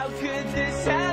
How could this happen?